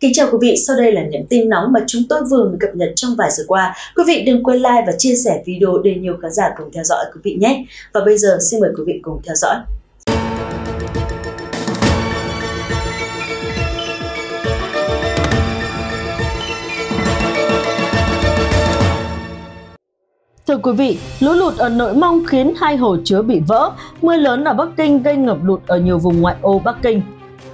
Kính chào quý vị, sau đây là những tin nóng mà chúng tôi vừa mới cập nhật trong vài giờ qua. Quý vị đừng quên like và chia sẻ video để nhiều khán giả cùng theo dõi quý vị nhé. Và bây giờ xin mời quý vị cùng theo dõi. Thưa quý vị, lũ lụt ở Nội Mông khiến hai hồ chứa bị vỡ, mưa lớn ở Bắc Kinh gây ngập lụt ở nhiều vùng ngoại ô Bắc Kinh.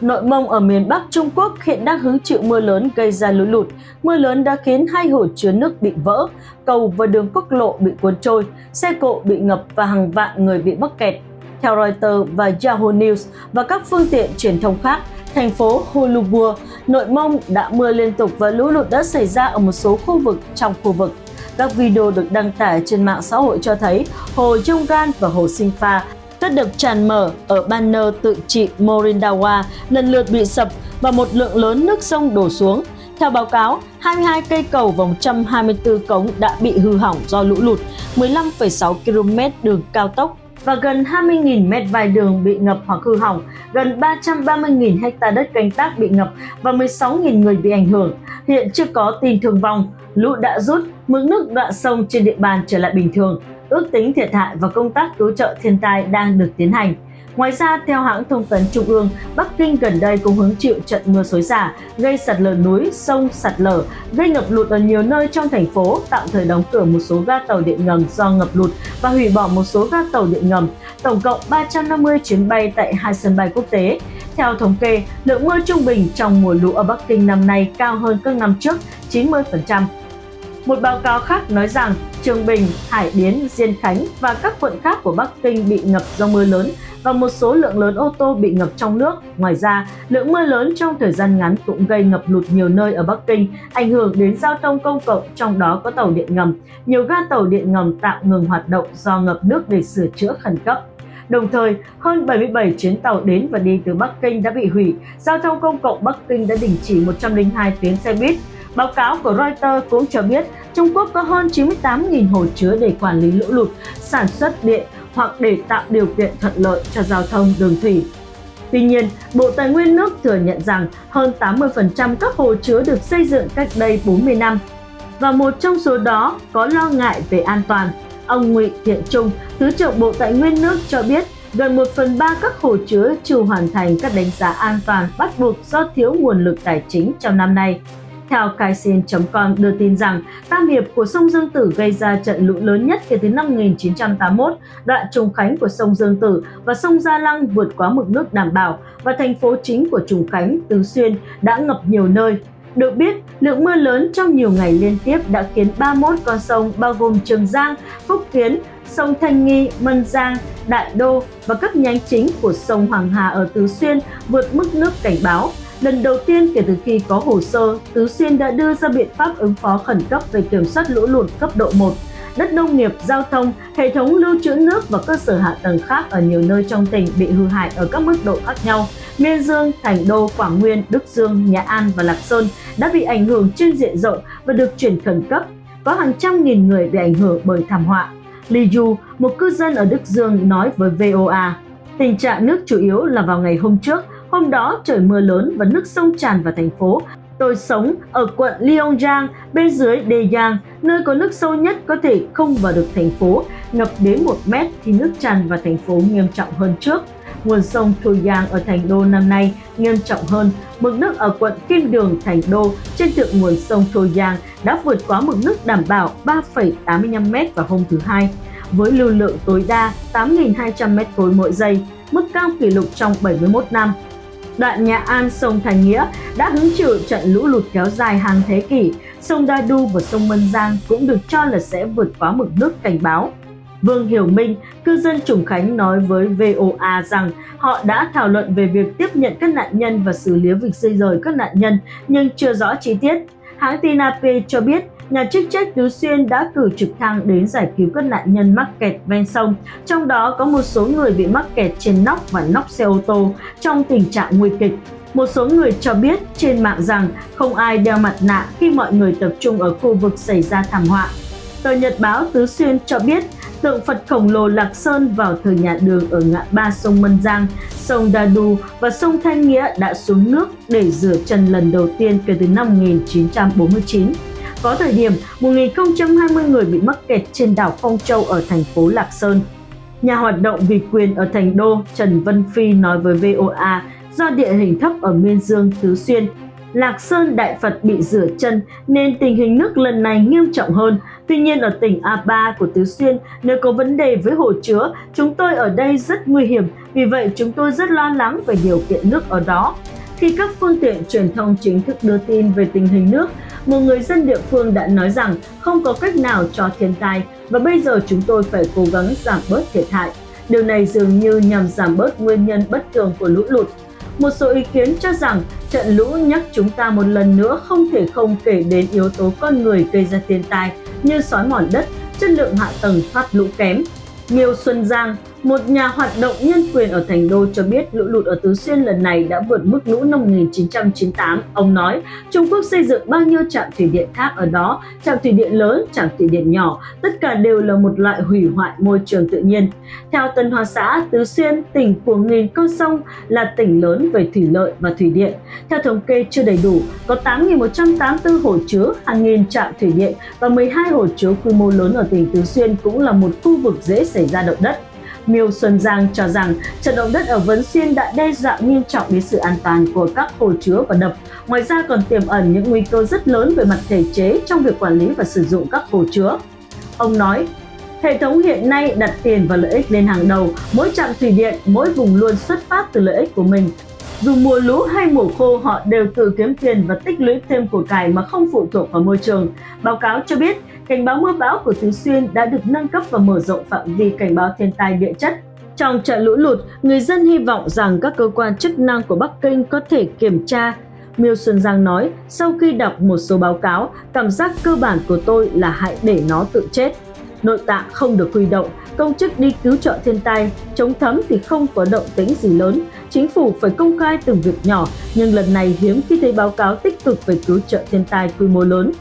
Nội Mông ở miền Bắc Trung Quốc hiện đang hứng chịu mưa lớn gây ra lũ lụt. Mưa lớn đã khiến hai hồ chứa nước bị vỡ, cầu và đường quốc lộ bị cuốn trôi, xe cộ bị ngập và hàng vạn người bị mắc kẹt. Theo Reuters và Yahoo News và các phương tiện truyền thông khác, thành phố Hulubur, Nội Mông đã mưa liên tục và lũ lụt đã xảy ra ở một số khu vực trong khu vực. Các video được đăng tải trên mạng xã hội cho thấy Hồ Trung Gan và Hồ Sinh Pha đã được tràn mở ở banner tự trị Morindawa lần lượt bị sập và một lượng lớn nước sông đổ xuống. Theo báo cáo, 22 cây cầu và 124 cống đã bị hư hỏng do lũ lụt, 15,6 km đường cao tốc và gần 20.000 mét vài đường bị ngập hoặc hư hỏng, gần 330.000 hectare đất canh tác bị ngập và 16.000 người bị ảnh hưởng. Hiện chưa có tin thương vong. Lũ đã rút, mực nước đoạn sông trên địa bàn trở lại bình thường. Ước tính thiệt hại và công tác cứu trợ thiên tai đang được tiến hành. Ngoài ra, theo hãng thông tấn Trung ương, Bắc Kinh gần đây cũng hứng chịu trận mưa xối xả, gây sạt lở núi, sông sạt lở, gây ngập lụt ở nhiều nơi trong thành phố, tạm thời đóng cửa một số ga tàu điện ngầm do ngập lụt và hủy bỏ một số ga tàu điện ngầm, tổng cộng 350 chuyến bay tại hai sân bay quốc tế. Theo thống kê, lượng mưa trung bình trong mùa lũ ở Bắc Kinh năm nay cao hơn các năm trước 90%. Một báo cáo khác nói rằng Trường Bình, Hải Điến, Diên Khánh và các quận khác của Bắc Kinh bị ngập do mưa lớn và một số lượng lớn ô tô bị ngập trong nước. Ngoài ra, lượng mưa lớn trong thời gian ngắn cũng gây ngập lụt nhiều nơi ở Bắc Kinh, ảnh hưởng đến giao thông công cộng, trong đó có tàu điện ngầm. Nhiều ga tàu điện ngầm tạm ngừng hoạt động do ngập nước để sửa chữa khẩn cấp. Đồng thời, hơn 77 chuyến tàu đến và đi từ Bắc Kinh đã bị hủy. Giao thông công cộng Bắc Kinh đã đình chỉ 102 tuyến xe buýt. Báo cáo của Reuters cũng cho biết Trung Quốc có hơn 98.000 hồ chứa để quản lý lũ lụt, sản xuất điện hoặc để tạo điều kiện thuận lợi cho giao thông đường thủy. Tuy nhiên, Bộ Tài nguyên nước thừa nhận rằng hơn 80% các hồ chứa được xây dựng cách đây 40 năm và một trong số đó có lo ngại về an toàn. Ông Ngụy Thiện Trung, Thứ trưởng Bộ Tài nguyên nước cho biết gần 1/3 các hồ chứa chưa hoàn thành các đánh giá an toàn bắt buộc do thiếu nguồn lực tài chính trong năm nay. Theo Kaisin.com đưa tin rằng, Tam Hiệp của sông Dương Tử gây ra trận lũ lớn nhất kể từ năm 1981, đoạn Trùng Khánh của sông Dương Tử và sông Gia Lăng vượt quá mực nước đảm bảo và thành phố chính của Trùng Khánh, Tứ Xuyên đã ngập nhiều nơi. Được biết, lượng mưa lớn trong nhiều ngày liên tiếp đã khiến 31 con sông bao gồm Trường Giang, Phúc Kiến, sông Thanh Nghi, Mân Giang, Đại Đô và các nhánh chính của sông Hoàng Hà ở Tứ Xuyên vượt mức nước cảnh báo. Lần đầu tiên kể từ khi có hồ sơ, Tứ Xuyên đã đưa ra biện pháp ứng phó khẩn cấp về kiểm soát lũ lụt cấp độ 1. Đất nông nghiệp, giao thông, hệ thống lưu trữ nước và cơ sở hạ tầng khác ở nhiều nơi trong tỉnh bị hư hại ở các mức độ khác nhau. Miên Dương, Thành Đô, Quảng Nguyên, Đức Dương, Nhã An và Lạc Sơn đã bị ảnh hưởng trên diện rộng và được chuyển khẩn cấp. Có hàng trăm nghìn người bị ảnh hưởng bởi thảm họa. Li Du, một cư dân ở Đức Dương nói với VOA, tình trạng nước chủ yếu là vào ngày hôm trước. Hôm đó trời mưa lớn và nước sông tràn vào thành phố. Tôi sống ở quận Liaojiang bên dưới Dejiang, nơi có nước sâu nhất có thể không vào được thành phố. Ngập đến 1 mét thì nước tràn vào thành phố nghiêm trọng hơn trước. Nguồn sông Thujiang ở Thành Đô năm nay nghiêm trọng hơn. Mực nước ở quận Kim Đường, Thành Đô trên thượng nguồn sông Thujiang đã vượt quá mực nước đảm bảo 3,85 mét vào hôm thứ Hai, với lưu lượng tối đa 8.200 mét khối mỗi giây, mức cao kỷ lục trong 71 năm. Đoạn Nhã An, sông Thanh Nghĩa đã hứng chịu trận lũ lụt kéo dài hàng thế kỷ. Sông Đa Du và sông Mân Giang cũng được cho là sẽ vượt quá mực nước cảnh báo. Vương Hiểu Minh, cư dân Trùng Khánh nói với VOA rằng họ đã thảo luận về việc tiếp nhận các nạn nhân và xử lý việc di rời các nạn nhân, nhưng chưa rõ chi tiết. Hãng tin AP cho biết nhà chức trách Tứ Xuyên đã cử trực thăng đến giải cứu các nạn nhân mắc kẹt ven sông, trong đó có một số người bị mắc kẹt trên nóc và nóc xe ô tô trong tình trạng nguy kịch. Một số người cho biết trên mạng rằng không ai đeo mặt nạ khi mọi người tập trung ở khu vực xảy ra thảm họa. Tờ Nhật báo Tứ Xuyên cho biết tượng Phật khổng lồ Lạc Sơn vào thời nhà Đường ở ngã ba sông Mân Giang, sông Đa Du và sông Thanh Nghĩa đã xuống nước để rửa chân lần đầu tiên kể từ năm 1949. Có thời điểm, 1020 người bị mắc kẹt trên đảo Phong Châu ở thành phố Lạc Sơn. Nhà hoạt động vì quyền ở Thành Đô Trần Vân Phi nói với VOA do địa hình thấp ở Miên Dương, Tứ Xuyên, Lạc Sơn Đại Phật bị rửa chân nên tình hình nước lần này nghiêm trọng hơn. Tuy nhiên ở tỉnh A3 của Tứ Xuyên, nơi có vấn đề với hồ chứa, chúng tôi ở đây rất nguy hiểm, vì vậy chúng tôi rất lo lắng về điều kiện nước ở đó. Khi các phương tiện truyền thông chính thức đưa tin về tình hình nước, một người dân địa phương đã nói rằng không có cách nào cho thiên tai và bây giờ chúng tôi phải cố gắng giảm bớt thiệt hại. Điều này dường như nhằm giảm bớt nguyên nhân bất thường của lũ lụt. Một số ý kiến cho rằng trận lũ nhắc chúng ta một lần nữa không thể không kể đến yếu tố con người gây ra thiên tai như xói mòn đất, chất lượng hạ tầng thoát lũ kém. Miêu Xuân Giang, một nhà hoạt động nhân quyền ở Thành Đô cho biết lũ lụt ở Tứ Xuyên lần này đã vượt mức lũ năm 1998. Ông nói, Trung Quốc xây dựng bao nhiêu trạm thủy điện khác ở đó, trạm thủy điện lớn, trạm thủy điện nhỏ, tất cả đều là một loại hủy hoại môi trường tự nhiên. Theo Tân Hoa Xã, Tứ Xuyên, tỉnh của nghìn con sông, là tỉnh lớn về thủy lợi và thủy điện. Theo thống kê chưa đầy đủ, có 8.184 hồ chứa, hàng nghìn trạm thủy điện và 12 hồ chứa quy mô lớn ở tỉnh Tứ Xuyên cũng là một khu vực dễ xảy ra động đất. Miêu Xuân Giang cho rằng trận động đất ở Vấn Xuyên đã đe dọa nghiêm trọng đến sự an toàn của các hồ chứa và đập. Ngoài ra còn tiềm ẩn những nguy cơ rất lớn về mặt thể chế trong việc quản lý và sử dụng các hồ chứa. Ông nói, hệ thống hiện nay đặt tiền và lợi ích lên hàng đầu. Mỗi trạm thủy điện, mỗi vùng luôn xuất phát từ lợi ích của mình. Dù mùa lũ hay mùa khô, họ đều tự kiếm tiền và tích lũy thêm của cải mà không phụ thuộc vào môi trường. Báo cáo cho biết, cảnh báo mưa bão của Tứ Xuyên đã được nâng cấp và mở rộng phạm vi cảnh báo thiên tai địa chất. Trong trận lũ lụt, người dân hy vọng rằng các cơ quan chức năng của Bắc Kinh có thể kiểm tra. Miêu Xuân Giang nói, sau khi đọc một số báo cáo, cảm giác cơ bản của tôi là hãy để nó tự chết. Nội tạng không được huy động, công chức đi cứu trợ thiên tai, chống thấm thì không có động tĩnh gì lớn. Chính phủ phải công khai từng việc nhỏ, nhưng lần này hiếm khi thấy báo cáo tích cực về cứu trợ thiên tai quy mô lớn.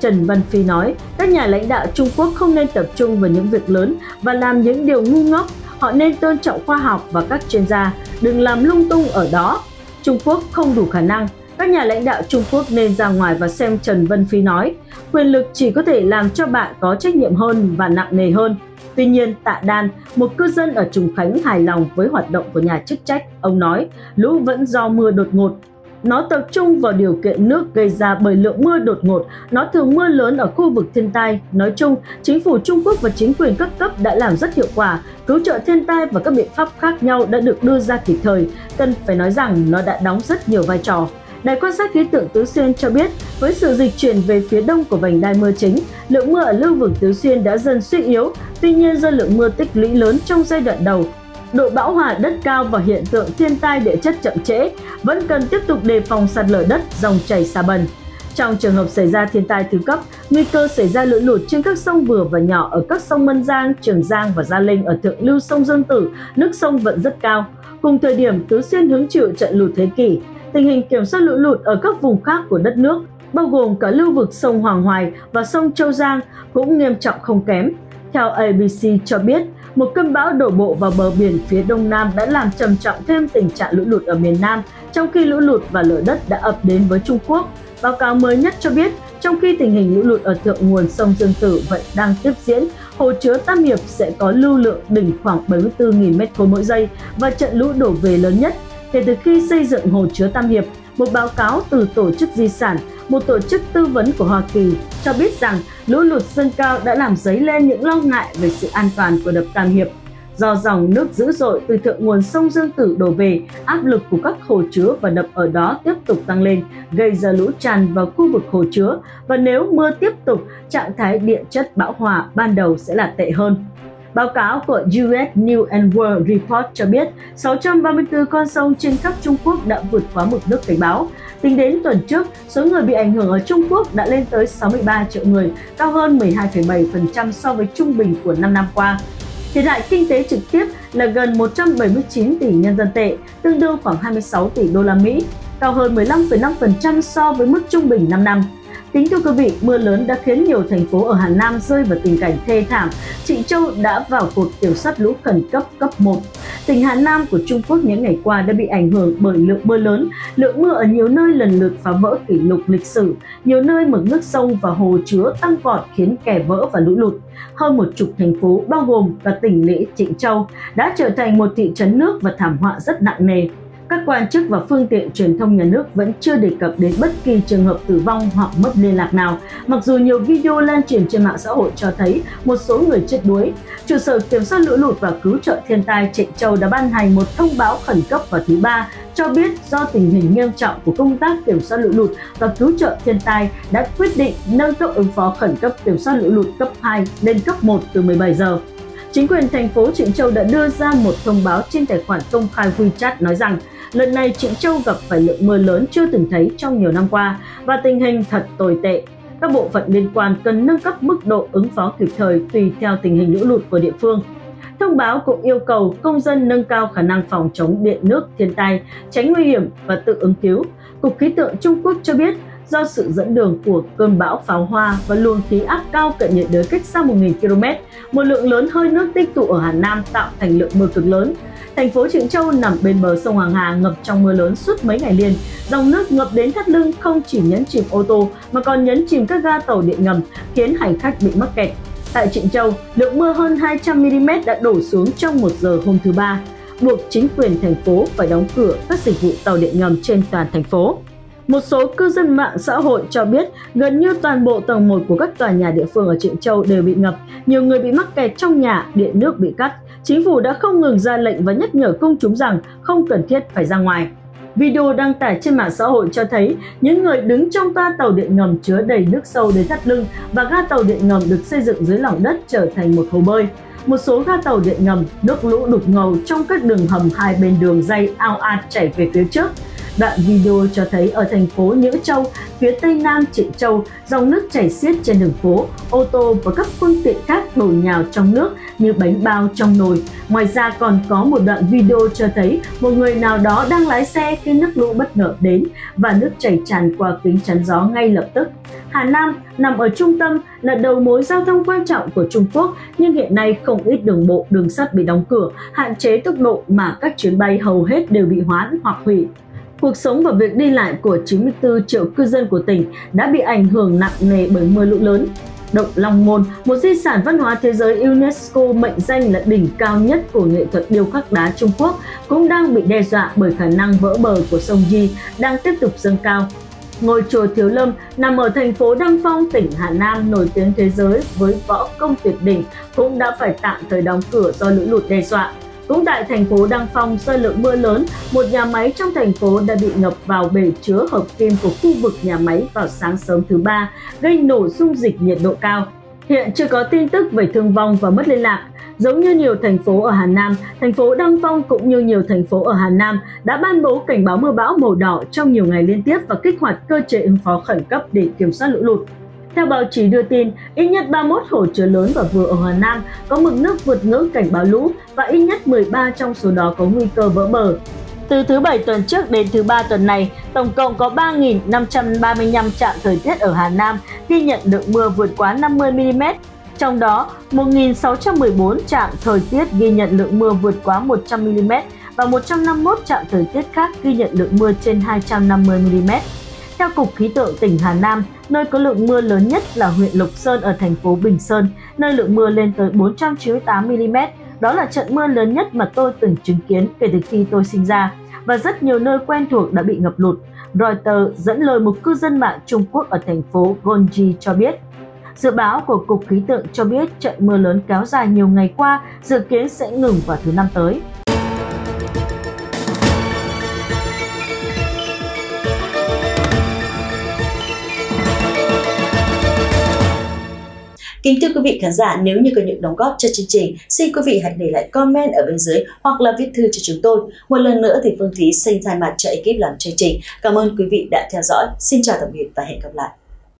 Trần Vân Phi nói, các nhà lãnh đạo Trung Quốc không nên tập trung vào những việc lớn và làm những điều ngu ngốc. Họ nên tôn trọng khoa học và các chuyên gia, đừng làm lung tung ở đó. Trung Quốc không đủ khả năng. Các nhà lãnh đạo Trung Quốc nên ra ngoài và xem. Trần Vân Phi nói, quyền lực chỉ có thể làm cho bạn có trách nhiệm hơn và nặng nề hơn. Tuy nhiên, Tạ Đan, một cư dân ở Trùng Khánh hài lòng với hoạt động của nhà chức trách. Ông nói, lũ vẫn do mưa đột ngột. Nó tập trung vào điều kiện nước gây ra bởi lượng mưa đột ngột. Nó thường mưa lớn ở khu vực thiên tai. Nói chung, chính phủ Trung Quốc và chính quyền các cấp đã làm rất hiệu quả. Cứu trợ thiên tai và các biện pháp khác nhau đã được đưa ra kịp thời. Cần phải nói rằng nó đã đóng rất nhiều vai trò. Đài quan sát khí tượng Tứ Xuyên cho biết, với sự dịch chuyển về phía đông của vành đai mưa chính, lượng mưa ở lưu vực Tứ Xuyên đã dần suy yếu. Tuy nhiên, do lượng mưa tích lũy lớn trong giai đoạn đầu, độ bão hòa đất cao và hiện tượng thiên tai địa chất chậm trễ, vẫn cần tiếp tục đề phòng sạt lở đất, dòng chảy xà bần. Trong trường hợp xảy ra thiên tai thứ cấp, nguy cơ xảy ra lũ lụt trên các sông vừa và nhỏ ở các sông Mân Giang, Trường Giang và Gia Linh ở thượng lưu sông Dương Tử, nước sông vẫn rất cao. Cùng thời điểm, Tứ Xuyên hứng chịu trận lụt thế kỷ. Tình hình kiểm soát lũ lụt ở các vùng khác của đất nước, bao gồm cả lưu vực sông Hoàng Hoài và sông Châu Giang, cũng nghiêm trọng không kém. Theo ABC cho biết, một cơn bão đổ bộ vào bờ biển phía đông nam đã làm trầm trọng thêm tình trạng lũ lụt ở miền Nam, trong khi lũ lụt và lở đất đã ập đến với Trung Quốc. Báo cáo mới nhất cho biết, trong khi tình hình lũ lụt ở thượng nguồn sông Dương Tử vẫn đang tiếp diễn, hồ chứa Tam Hiệp sẽ có lưu lượng đỉnh khoảng 74.000 m3 mỗi giây và trận lũ đổ về lớn nhất kể từ khi xây dựng hồ chứa Tam Hiệp. Một báo cáo từ Tổ chức Di sản, một tổ chức tư vấn của Hoa Kỳ, cho biết rằng lũ lụt dâng cao đã làm dấy lên những lo ngại về sự an toàn của đập Tam Hiệp. Do dòng nước dữ dội từ thượng nguồn sông Dương Tử đổ về, áp lực của các hồ chứa và đập ở đó tiếp tục tăng lên, gây ra lũ tràn vào khu vực hồ chứa, và nếu mưa tiếp tục, trạng thái địa chất bão hòa ban đầu sẽ là tệ hơn. Báo cáo của US News and World Report cho biết 634 con sông trên khắp Trung Quốc đã vượt quá mực nước cảnh báo. Tính đến tuần trước, số người bị ảnh hưởng ở Trung Quốc đã lên tới 63 triệu người, cao hơn 12,7% so với trung bình của 5 năm qua. Thiệt hại kinh tế trực tiếp là gần 179 tỷ nhân dân tệ, tương đương khoảng 26 tỷ đô la Mỹ, cao hơn 15,5% so với mức trung bình 5 năm. Kính thưa quý vị, mưa lớn đã khiến nhiều thành phố ở Hà Nam rơi vào tình cảnh thê thảm. Trịnh Châu đã vào cuộc kiểm soát lũ khẩn cấp cấp 1. Tỉnh Hà Nam của Trung Quốc những ngày qua đã bị ảnh hưởng bởi lượng mưa lớn. Lượng mưa ở nhiều nơi lần lượt phá vỡ kỷ lục lịch sử. Nhiều nơi mực nước sông và hồ chứa tăng vọt khiến kè vỡ và lũ lụt. Hơn 10 thành phố, bao gồm cả tỉnh lỵ Trịnh Châu, đã trở thành một thị trấn nước và thảm họa rất nặng nề. Các quan chức và phương tiện truyền thông nhà nước vẫn chưa đề cập đến bất kỳ trường hợp tử vong hoặc mất liên lạc nào, mặc dù nhiều video lan truyền trên mạng xã hội cho thấy một số người chết đuối. Trụ sở kiểm soát lũ lụt và cứu trợ thiên tai Trịnh Châu đã ban hành một thông báo khẩn cấp vào thứ Ba, cho biết do tình hình nghiêm trọng của công tác kiểm soát lũ lụt và cứu trợ thiên tai đã quyết định nâng cấp ứng phó khẩn cấp kiểm soát lũ lụt cấp 2 lên cấp 1 từ 17 giờ. Chính quyền thành phố Trịnh Châu đã đưa ra một thông báo trên tài khoản công khai WeChat nói rằng lần này Trịnh Châu gặp phải lượng mưa lớn chưa từng thấy trong nhiều năm qua và tình hình thật tồi tệ. Các bộ phận liên quan cần nâng cấp mức độ ứng phó kịp thời tùy theo tình hình lũ lụt của địa phương. Thông báo cũng yêu cầu công dân nâng cao khả năng phòng chống điện nước thiên tai, tránh nguy hiểm và tự ứng cứu. Cục Khí tượng Trung Quốc cho biết, do sự dẫn đường của cơn bão pháo hoa và luồng khí áp cao cận nhiệt đới cách xa 1.000 km, một lượng lớn hơi nước tích tụ ở Hà Nam tạo thành lượng mưa cực lớn. Thành phố Trịnh Châu nằm bên bờ sông Hoàng Hà ngập trong mưa lớn suốt mấy ngày liền. Dòng nước ngập đến thắt lưng không chỉ nhấn chìm ô tô mà còn nhấn chìm các ga tàu điện ngầm, khiến hành khách bị mắc kẹt. Tại Trịnh Châu, lượng mưa hơn 200 mm đã đổ xuống trong 1 giờ hôm thứ Ba, buộc chính quyền thành phố phải đóng cửa các dịch vụ tàu điện ngầm trên toàn thành phố. Một số cư dân mạng xã hội cho biết gần như toàn bộ tầng 1 của các tòa nhà địa phương ở Trịnh Châu đều bị ngập, nhiều người bị mắc kẹt trong nhà, điện nước bị cắt. Chính phủ đã không ngừng ra lệnh và nhắc nhở công chúng rằng không cần thiết phải ra ngoài. Video đăng tải trên mạng xã hội cho thấy những người đứng trong toa tàu điện ngầm chứa đầy nước sâu đến thắt lưng và ga tàu điện ngầm được xây dựng dưới lòng đất trở thành một hồ bơi. Một số ga tàu điện ngầm, nước lũ đục ngầu trong các đường hầm hai bên đường dây ao ạt chảy về phía trước. Đoạn video cho thấy ở thành phố Nhữ Châu, phía tây nam Trịnh Châu, dòng nước chảy xiết trên đường phố, ô tô và các phương tiện khác đổ nhào trong nước như bánh bao trong nồi. Ngoài ra còn có một đoạn video cho thấy một người nào đó đang lái xe khi nước lũ bất ngờ đến và nước chảy tràn qua kính chắn gió ngay lập tức. Hà Nam nằm ở trung tâm, là đầu mối giao thông quan trọng của Trung Quốc, nhưng hiện nay không ít đường bộ, đường sắt bị đóng cửa, hạn chế tốc độ mà các chuyến bay hầu hết đều bị hoãn hoặc hủy. Cuộc sống và việc đi lại của 94 triệu cư dân của tỉnh đã bị ảnh hưởng nặng nề bởi mưa lũ lớn. Động Long Môn, một di sản văn hóa thế giới UNESCO mệnh danh là đỉnh cao nhất của nghệ thuật điêu khắc đá Trung Quốc, cũng đang bị đe dọa bởi khả năng vỡ bờ của sông Di đang tiếp tục dâng cao. Ngôi chùa Thiếu Lâm nằm ở thành phố Đăng Phong, tỉnh Hà Nam nổi tiếng thế giới với võ công tuyệt đỉnh cũng đã phải tạm thời đóng cửa do lũ lụt đe dọa. Cũng tại thành phố Đăng Phong, do lượng mưa lớn, một nhà máy trong thành phố đã bị ngập vào bể chứa hợp kim của khu vực nhà máy vào sáng sớm thứ Ba, gây nổ dung dịch nhiệt độ cao. Hiện chưa có tin tức về thương vong và mất liên lạc. Giống như nhiều thành phố ở Hà Nam, thành phố Đăng Phong cũng như nhiều thành phố ở Hà Nam đã ban bố cảnh báo mưa bão màu đỏ trong nhiều ngày liên tiếp và kích hoạt cơ chế ứng phó khẩn cấp để kiểm soát lũ lụt. Theo báo chí đưa tin, ít nhất 31 hồ chứa lớn và vừa ở Hà Nam có mực nước vượt ngưỡng cảnh báo lũ và ít nhất 13 trong số đó có nguy cơ vỡ bờ. Từ thứ Bảy tuần trước đến thứ Ba tuần này, tổng cộng có 3.535 trạm thời tiết ở Hà Nam ghi nhận lượng mưa vượt quá 50 mm. Trong đó, 1.614 trạm thời tiết ghi nhận lượng mưa vượt quá 100 mm và 151 trạm thời tiết khác ghi nhận lượng mưa trên 250 mm. Theo Cục Khí tượng tỉnh Hà Nam, nơi có lượng mưa lớn nhất là huyện Lục Sơn ở thành phố Bình Sơn, nơi lượng mưa lên tới 498 mm. Đó là trận mưa lớn nhất mà tôi từng chứng kiến kể từ khi tôi sinh ra, và rất nhiều nơi quen thuộc đã bị ngập lụt. Reuters dẫn lời một cư dân mạng Trung Quốc ở thành phố Gongyi cho biết. Dự báo của Cục Khí tượng cho biết trận mưa lớn kéo dài nhiều ngày qua dự kiến sẽ ngừng vào thứ Năm tới. Kính thưa quý vị khán giả, nếu như có những đóng góp cho chương trình, xin quý vị hãy để lại comment ở bên dưới hoặc là viết thư cho chúng tôi. Một lần nữa thì Phương Thúy xin thay mặt cho ekip làm chương trình. Cảm ơn quý vị đã theo dõi. Xin chào tạm biệt và hẹn gặp lại.